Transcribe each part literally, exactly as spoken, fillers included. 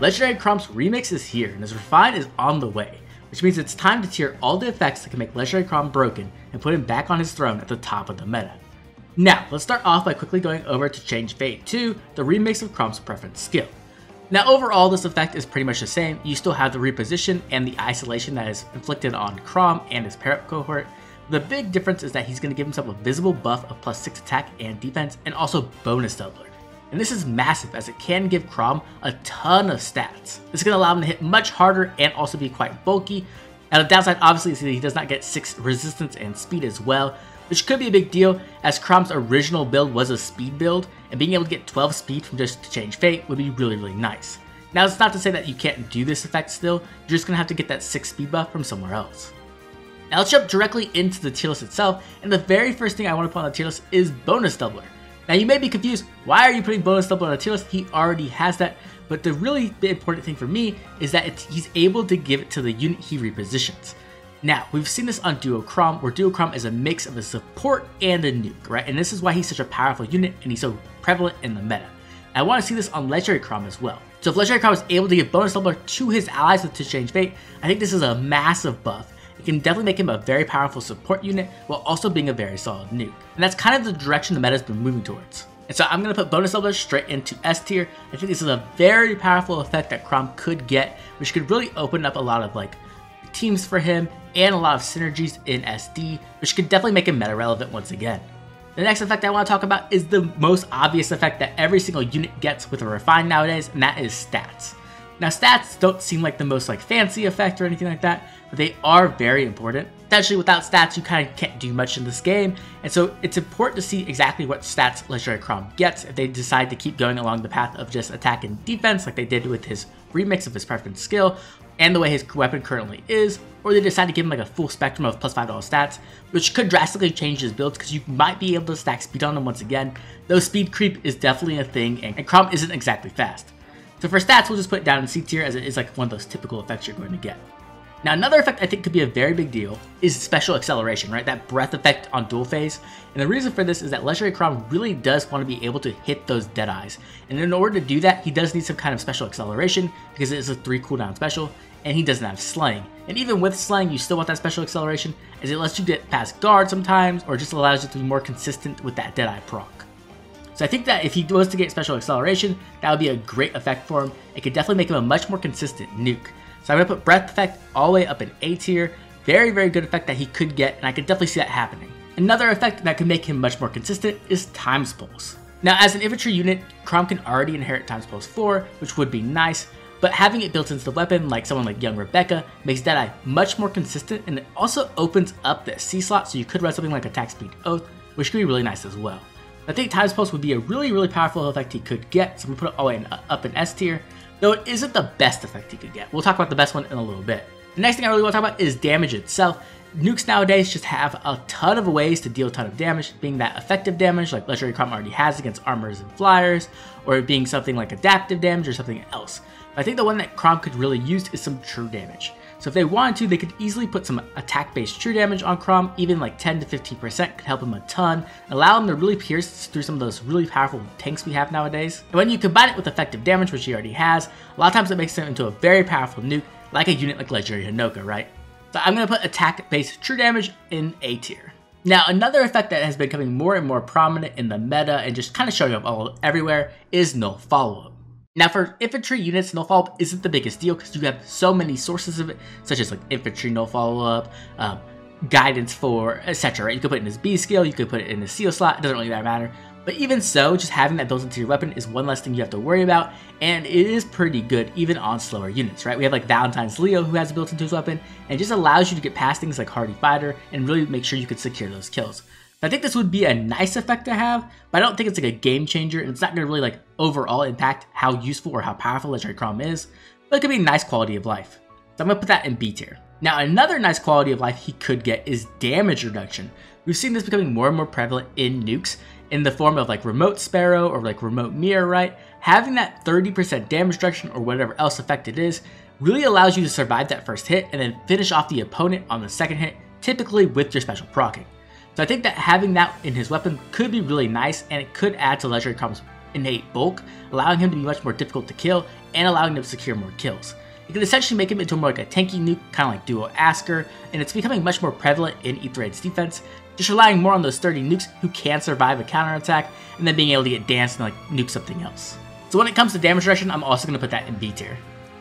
Legendary Chrom's remix is here and his refine is on the way, which means it's time to tier all the effects that can make Legendary Chrom broken and put him back on his throne at the top of the meta. Now, let's start off by quickly going over to Change Fate two, the remix of Chrom's preference skill. Now overall, this effect is pretty much the same. You still have the reposition and the isolation that is inflicted on Chrom and his pair-up cohort. The big difference is that he's going to give himself a visible buff of plus six attack and defense, and also bonus doubler. And this is massive as it can give Chrom a ton of stats. This is going to allow him to hit much harder and also be quite bulky. Now the downside obviously is that he does not get six resistance and speed as well, which could be a big deal as Chrom's original build was a speed build, and being able to get twelve speed from just Change Fate would be really really nice. Now it's not to say that you can't do this effect still, you're just going to have to get that six speed buff from somewhere else. Now let's jump directly into the tier list itself, and the very first thing I want to put on the tier list is Bonus Doubler. Now you may be confused, why are you putting Bonus Doubler on the tier list? He already has that, but the really important thing for me is that it's, he's able to give it to the unit he repositions. Now, we've seen this on Duo Chrom, where Duo Chrom is a mix of a support and a nuke, right? And this is why he's such a powerful unit and he's so prevalent in the meta. I want to see this on Legendary Chrom as well. So if Legendary Chrom is able to give Bonus Doubler to his allies with to Change Fate, I think this is a massive buff. It can definitely make him a very powerful support unit while also being a very solid nuke. And that's kind of the direction the meta's been moving towards. And so I'm going to put Bonus Doubler straight into S tier. I think this is a very powerful effect that Chrom could get, which could really open up a lot of like teams for him and a lot of synergies in S D, which could definitely make him meta relevant once again. The next effect I want to talk about is the most obvious effect that every single unit gets with a refine nowadays, and that is stats. Now stats don't seem like the most like fancy effect or anything like that, but they are very important. Essentially without stats you kind of can't do much in this game, and so it's important to see exactly what stats Legendary Chrom gets if they decide to keep going along the path of just attack and defense like they did with his remix of his preference skill and the way his weapon currently is, or they decide to give him like a full spectrum of plus five dollars stats, which could drastically change his builds because you might be able to stack speed on him once again, though speed creep is definitely a thing and Chrom isn't exactly fast. So for stats, we'll just put it down in C tier as it is like one of those typical effects you're going to get. Now another effect I think could be a very big deal is special acceleration, right? That breath effect on dual phase. And the reason for this is that Legendary Chrom really does want to be able to hit those deadeyes. And in order to do that, he does need some kind of special acceleration because it is a three cooldown special and he doesn't have slaying. And even with slaying, you still want that special acceleration as it lets you get past guard sometimes or just allows you to be more consistent with that deadeye proc. So I think that if he was to get special acceleration, that would be a great effect for him. It could definitely make him a much more consistent nuke. So I'm going to put breath effect all the way up in A tier. Very, very good effect that he could get, and I could definitely see that happening. Another effect that could make him much more consistent is Times Pulse. Now as an infantry unit, Chrom can already inherit Times Pulse four, which would be nice, but having it built into the weapon like someone like Young Rebecca makes Deadeye much more consistent, and it also opens up the C slot, so you could run something like Attack Speed Oath, which could be really nice as well. I think Times Pulse would be a really, really powerful effect he could get, so I'm going to put it all the way in, up in S tier, though it isn't the best effect he could get. We'll talk about the best one in a little bit. The next thing I really want to talk about is damage itself. Nukes nowadays just have a ton of ways to deal a ton of damage, being that effective damage like Legendary Chrom already has against armors and flyers, or it being something like adaptive damage or something else. But I think the one that Chrom could really use is some true damage. So if they wanted to, they could easily put some attack-based true damage on Chrom, even like ten to fifteen percent could help him a ton, allow him to really pierce through some of those really powerful tanks we have nowadays. And when you combine it with effective damage, which he already has, a lot of times it makes him into a very powerful nuke, like a unit like Legendary Hinoka, right? So I'm going to put attack-based true damage in A tier. Now another effect that has been becoming more and more prominent in the meta and just kind of showing up all everywhere is Null Follow-Up. Now for infantry units, null follow-up isn't the biggest deal because you have so many sources of it, such as like infantry null follow-up, um, guidance for, et cetera. You could put it in his B skill, you could put it in his seal slot, it doesn't really matter. But even so, just having that built into your weapon is one less thing you have to worry about, and it is pretty good even on slower units, right? We have like Valentine's Leo who has it built into his weapon, and it just allows you to get past things like Hardy Fighter and really make sure you can secure those kills. I think this would be a nice effect to have, but I don't think it's like a game changer, and it's not going to really like overall impact how useful or how powerful Legendary Chrom is, but it could be a nice quality of life. So I'm going to put that in B tier. Now another nice quality of life he could get is damage reduction. We've seen this becoming more and more prevalent in nukes in the form of like Remote Sparrow or like Remote Mirror, right? Having that thirty percent damage reduction or whatever else effect it is really allows you to survive that first hit and then finish off the opponent on the second hit, typically with your special proccing. So I think that having that in his weapon could be really nice, and it could add to Legendary Chrom's innate bulk, allowing him to be much more difficult to kill and allowing him to secure more kills. It could essentially make him into more like a tanky nuke, kind of like Duo Askr, and it's becoming much more prevalent in Aether eight's defense, just relying more on those sturdy nukes who can survive a counterattack and then being able to get danced and like nuke something else. So when it comes to damage reduction, I'm also going to put that in B tier.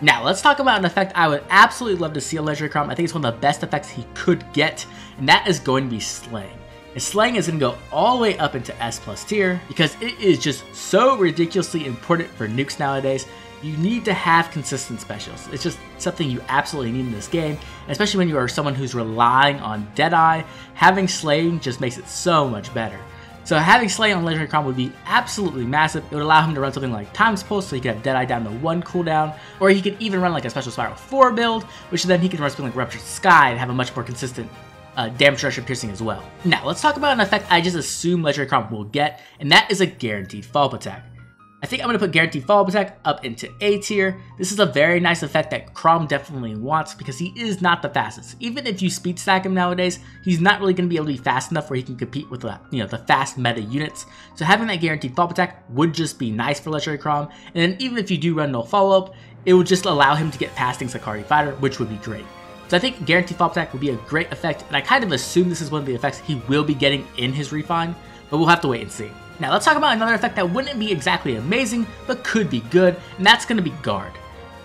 Now let's talk about an effect I would absolutely love to see on Legendary Chrom. I think it's one of the best effects he could get, and that is going to be Slaying. And Slaying is going to go all the way up into S plus tier because it is just so ridiculously important for nukes nowadays. You need to have consistent specials. It's just something you absolutely need in this game, and especially when you are someone who's relying on Deadeye, having Slaying just makes it so much better. So having Slaying on Legendary Chrom would be absolutely massive. It would allow him to run something like Time's Pulse, so he could have Deadeye down to one cooldown, or he could even run like a Special Spiral four build, which then he could run something like Ruptured Sky and have a much more consistent Uh, damage reduction piercing as well. Now let's talk about an effect I just assume Legendary Chrom will get, and that is a Guaranteed Follow-Up Attack. I think I'm going to put Guaranteed Follow-Up Attack up into A tier. This is a very nice effect that Chrom definitely wants because he is not the fastest. Even if you speed stack him nowadays, he's not really going to be able to be fast enough where he can compete with the, you know, the fast meta units. So having that Guaranteed Follow-Up Attack would just be nice for Legendary Chrom, and then even if you do run no follow-up, it would just allow him to get past things like Hardy Fighter, which would be great. So I think Guaranteed Follow-Up Attack would be a great effect, and I kind of assume this is one of the effects he will be getting in his refine, but we'll have to wait and see. Now let's talk about another effect that wouldn't be exactly amazing, but could be good, and that's going to be Guard.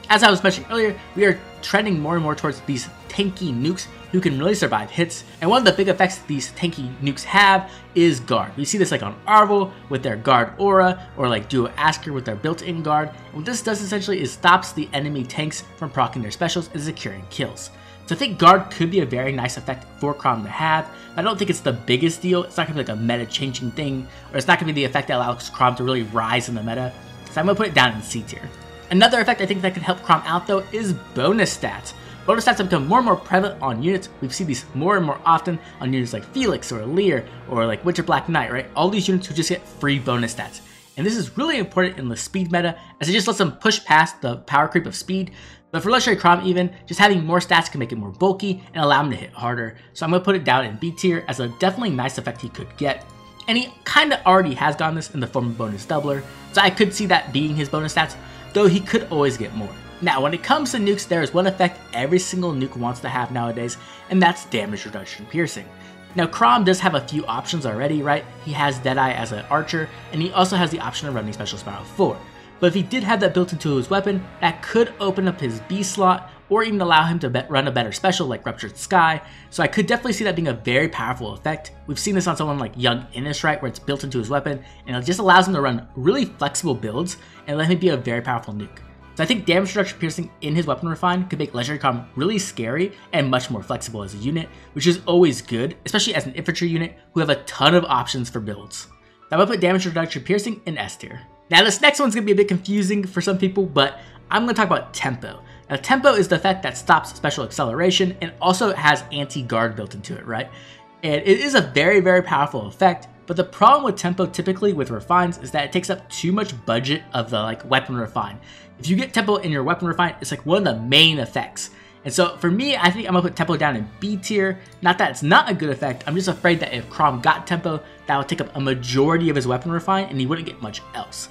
As I was mentioning earlier, we are trending more and more towards these tanky nukes who can really survive hits, and one of the big effects these tanky nukes have is Guard. We see this like on Arvo with their Guard Aura, or like Duo Askr with their built-in Guard, and what this does essentially is stops the enemy tanks from proccing their specials and securing kills. So I think Guard could be a very nice effect for Chrom to have, but I don't think it's the biggest deal. It's not going to be like a meta-changing thing, or it's not going to be the effect that allows Chrom to really rise in the meta, so I'm going to put it down in C tier. Another effect I think that could help Chrom out though is Bonus Stats. Bonus Stats have become more and more prevalent on units. We've seen these more and more often on units like Felix or Leer or like Winter Black Knight, right? All these units who just get free Bonus Stats. And this is really important in the speed meta, as it just lets them push past the power creep of speed. But for Legendary Chrom even, just having more stats can make it more bulky and allow him to hit harder. So I'm going to put it down in B tier as a definitely nice effect he could get. And he kind of already has gotten this in the form of Bonus Doubler, so I could see that being his bonus stats, though he could always get more. Now when it comes to nukes, there is one effect every single nuke wants to have nowadays, and that's Damage Reduction Piercing. Now Chrom does have a few options already, right? He has Deadeye as an archer, and he also has the option of running Special Spiral four. But if he did have that built into his weapon, that could open up his B slot or even allow him to run a better special like Ruptured Sky, so I could definitely see that being a very powerful effect. We've seen this on someone like Young Innes, right, where it's built into his weapon, and it just allows him to run really flexible builds and let him be a very powerful nuke. So I think Damage Reduction Piercing in his weapon refine could make Legendary Chrom really scary and much more flexible as a unit, which is always good, especially as an infantry unit who have a ton of options for builds. Now I'm going to put Damage Reduction Piercing in S tier. Now this next one's going to be a bit confusing for some people, but I'm going to talk about Tempo. Now Tempo is the effect that stops special acceleration, and also has anti-guard built into it, right? And it is a very, very powerful effect, but the problem with Tempo typically with refines is that it takes up too much budget of the like weapon refine. If you get Tempo in your weapon refine, it's like one of the main effects. And so for me, I think I'm going to put Tempo down in B tier. Not that it's not a good effect, I'm just afraid that if Chrom got Tempo, that would take up a majority of his weapon refine and he wouldn't get much else.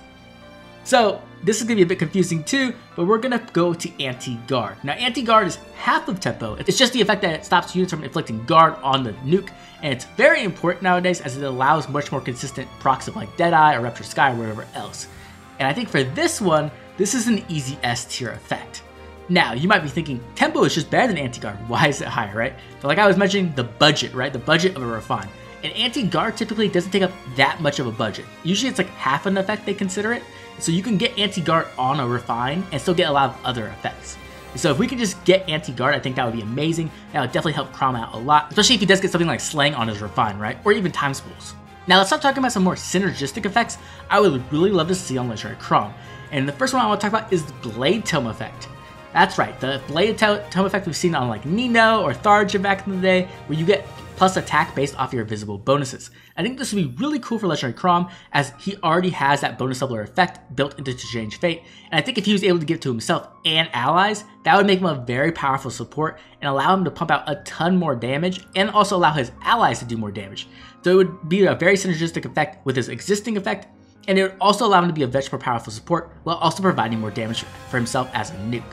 So this is going to be a bit confusing too, but we're going to go to Anti-Guard. Now Anti-Guard is half of Tempo. It's just the effect that it stops units from inflicting guard on the nuke, and it's very important nowadays as it allows much more consistent procs of like Deadeye or Ruptured Sky or whatever else. And I think for this one, this is an easy S tier effect. Now you might be thinking, Tempo is just better than Anti-Guard, why is it higher, right? But like I was mentioning, the budget, right? The budget of a refine. An anti-guard typically doesn't take up that much of a budget. Usually it's like half an effect they consider it, so you can get anti-guard on a refine and still get a lot of other effects. And so if we could just get anti-guard, I think that would be amazing. That would definitely help Chrom out a lot, especially if he does get something like Slaying on his refine, right? Or even Time's Pulse. Now let's start talking about some more synergistic effects I would really love to see on Legendary Chrom. And the first one I want to talk about is the Blade Tome effect. That's right, the Blade Tome effect we've seen on like Nino or Tharja back in the day, where you get plus attack based off your visible bonuses. I think this would be really cool for Legendary Chrom, as he already has that bonus doubler effect built into Change Fate, and I think if he was able to give it to himself and allies, that would make him a very powerful support and allow him to pump out a ton more damage and also allow his allies to do more damage. So it would be a very synergistic effect with his existing effect, and it would also allow him to be a much more powerful support while also providing more damage for himself as a nuke.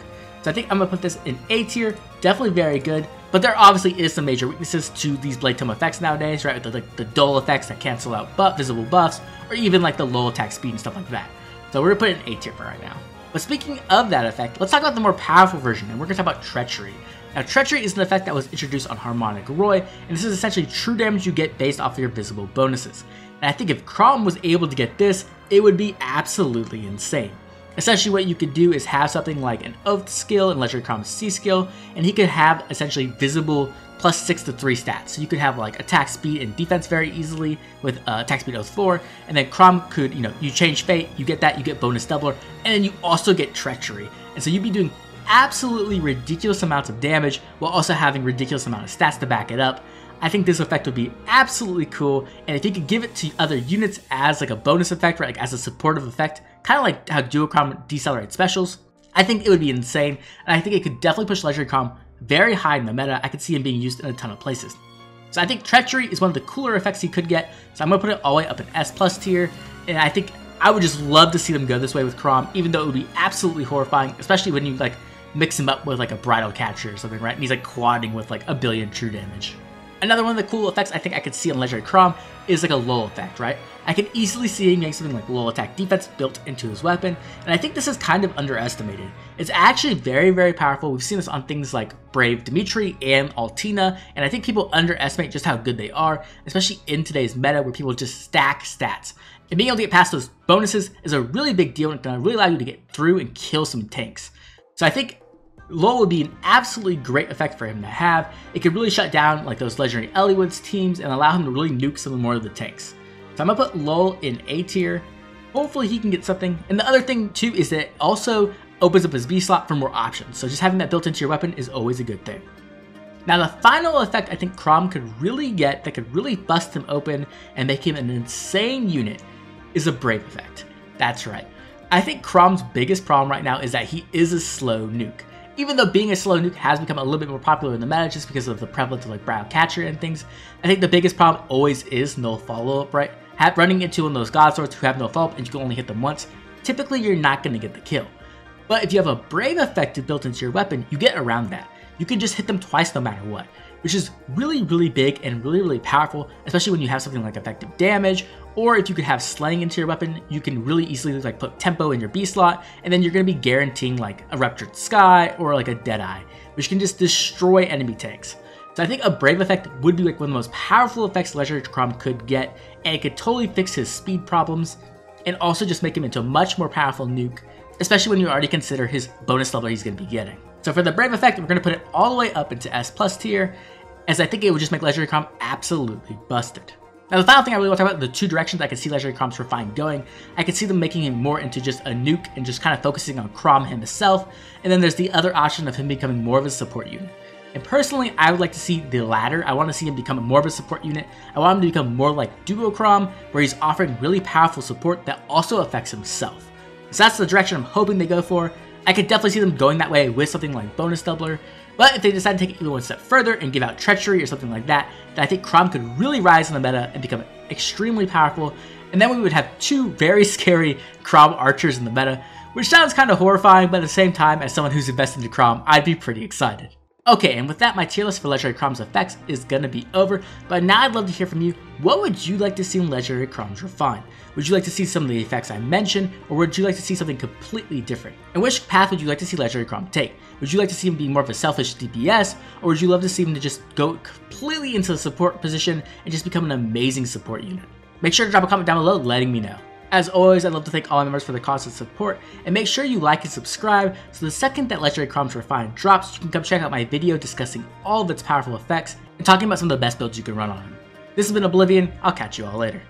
So I think I'm going to put this in A tier, definitely very good, but there obviously is some major weaknesses to these Blade Tome effects nowadays, right, with the, like, the dull effects that cancel out buff, visible buffs, or even like the low attack speed and stuff like that. So we're going to put it in A tier for right now. But speaking of that effect, let's talk about the more powerful version, and we're going to talk about Treachery. Now Treachery is an effect that was introduced on Harmonic Roy, and this is essentially true damage you get based off of your visible bonuses. And I think if Chrom was able to get this, it would be absolutely insane. Essentially what you could do is have something like an Oath skill and Legendary Chrom's C skill, and he could have essentially visible plus six to three stats. So you could have like attack speed and defense very easily with uh, attack speed Oath four, and then Chrom could, you know, you change fate, you get that, you get bonus doubler, and then you also get Treachery. And so you'd be doing absolutely ridiculous amounts of damage while also having ridiculous amount of stats to back it up. I think this effect would be absolutely cool, and if you could give it to other units as like a bonus effect, right, like as a supportive effect, kind of like how Duo Chrom decelerates specials, I think it would be insane, and I think it could definitely push Legendary Chrom very high in the meta. I could see him being used in a ton of places. So I think Treachery is one of the cooler effects he could get, so I'm going to put it all the way up in S plus tier, and I think I would just love to see them go this way with Chrom, even though it would be absolutely horrifying, especially when you like mix him up with like a Bridal Catcher or something, right, and he's like quadding with like a billion true damage. Another one of the cool effects I think I could see on Legendary Chrom is like a lull effect, right? I can easily see him getting something like lull attack defense built into his weapon, and I think this is kind of underestimated. It's actually very, very powerful. We've seen this on things like Brave Dimitri and Altina, and I think people underestimate just how good they are, especially in today's meta where people just stack stats. And being able to get past those bonuses is a really big deal and can really allow you to get through and kill some tanks. So I think lull would be an absolutely great effect for him to have. It could really shut down like those Legendary Eliwood's teams and allow him to really nuke some more of the tanks. So I'm going to put lull in A tier. Hopefully he can get something. And the other thing too is that it also opens up his B slot for more options. So just having that built into your weapon is always a good thing. Now the final effect I think Chrom could really get that could really bust him open and make him an insane unit is a Brave effect. That's right. I think Chrom's biggest problem right now is that he is a slow nuke. Even though being a slow nuke has become a little bit more popular in the meta just because of the prevalence of like Bridal Catcher and things, I think the biggest problem always is no follow-up, right? Have, running into one of those God Swords who have no follow-up and you can only hit them once, typically you're not going to get the kill. But if you have a Brave effect built into your weapon, you get around that. You can just hit them twice no matter what, which is really, really big and really, really powerful, especially when you have something like effective damage, or if you could have slaying into your weapon, you can really easily like put tempo in your B slot, and then you're going to be guaranteeing like a Ruptured Sky or like a Deadeye, which can just destroy enemy tanks. So I think a Brave effect would be like one of the most powerful effects Legendary Chrom could get, and it could totally fix his speed problems, and also just make him into a much more powerful nuke, especially when you already consider his bonus level he's going to be getting. So for the Brave effect, we're going to put it all the way up into S plus tier, as I think it would just make Legendary Chrom absolutely busted. Now the final thing I really want to talk about are the two directions I can see Legendary Chrom's refined going. I can see them making him more into just a nuke and just kind of focusing on Chrom himself, and then there's the other option of him becoming more of a support unit. And personally, I would like to see the latter. I want to see him become more of a support unit. I want him to become more like Duo Chrom, where he's offering really powerful support that also affects himself. So that's the direction I'm hoping they go for. I could definitely see them going that way with something like bonus doubler, but if they decide to take it even one step further and give out Treachery or something like that, then I think Chrom could really rise in the meta and become extremely powerful, and then we would have two very scary Chrom archers in the meta, which sounds kind of horrifying, but at the same time, as someone who's invested into Chrom, I'd be pretty excited. Okay, and with that, my tier list for Legendary Chrom's effects is gonna be over, but now I'd love to hear from you. What would you like to see in Legendary Chrom's refined? Would you like to see some of the effects I mentioned, or would you like to see something completely different? And which path would you like to see Legendary Chrom take? Would you like to see him be more of a selfish D P S, or would you love to see him to just go completely into the support position and just become an amazing support unit? Make sure to drop a comment down below letting me know. As always, I'd love to thank all my members for their constant support, and make sure you like and subscribe so the second that Legendary Chrom's Refined drops, you can come check out my video discussing all of its powerful effects and talking about some of the best builds you can run on them. This has been Oblivion, I'll catch you all later.